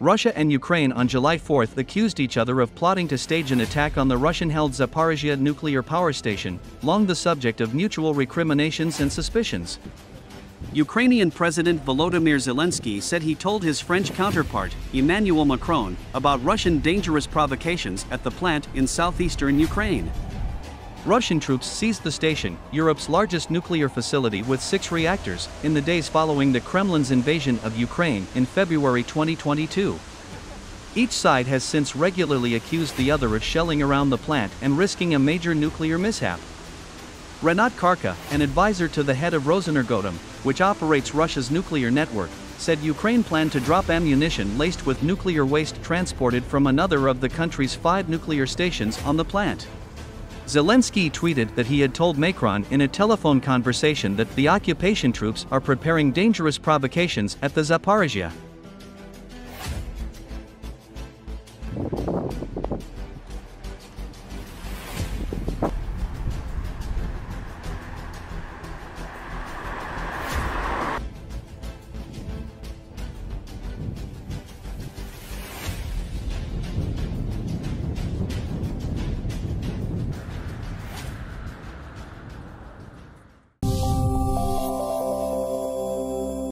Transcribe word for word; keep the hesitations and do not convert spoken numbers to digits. Russia and Ukraine on July fourth accused each other of plotting to stage an attack on the Russian-held Zaporizhzhia nuclear power station, long the subject of mutual recriminations and suspicions. Ukrainian President Volodymyr Zelensky said he told his French counterpart, Emmanuel Macron, about Russian dangerous provocations at the plant in southeastern Ukraine. Russian troops seized the station, Europe's largest nuclear facility with six reactors, in the days following the Kremlin's invasion of Ukraine in February twenty twenty-two. Each side has since regularly accused the other of shelling around the plant and risking a major nuclear mishap. Renat Karka, an advisor to the head of Rosenergoatom, which operates Russia's nuclear network, said Ukraine planned to drop ammunition laced with nuclear waste transported from another of the country's five nuclear stations on the plant. Zelensky tweeted that he had told Macron in a telephone conversation that the occupation troops are preparing dangerous provocations at the Zaporizhzhia.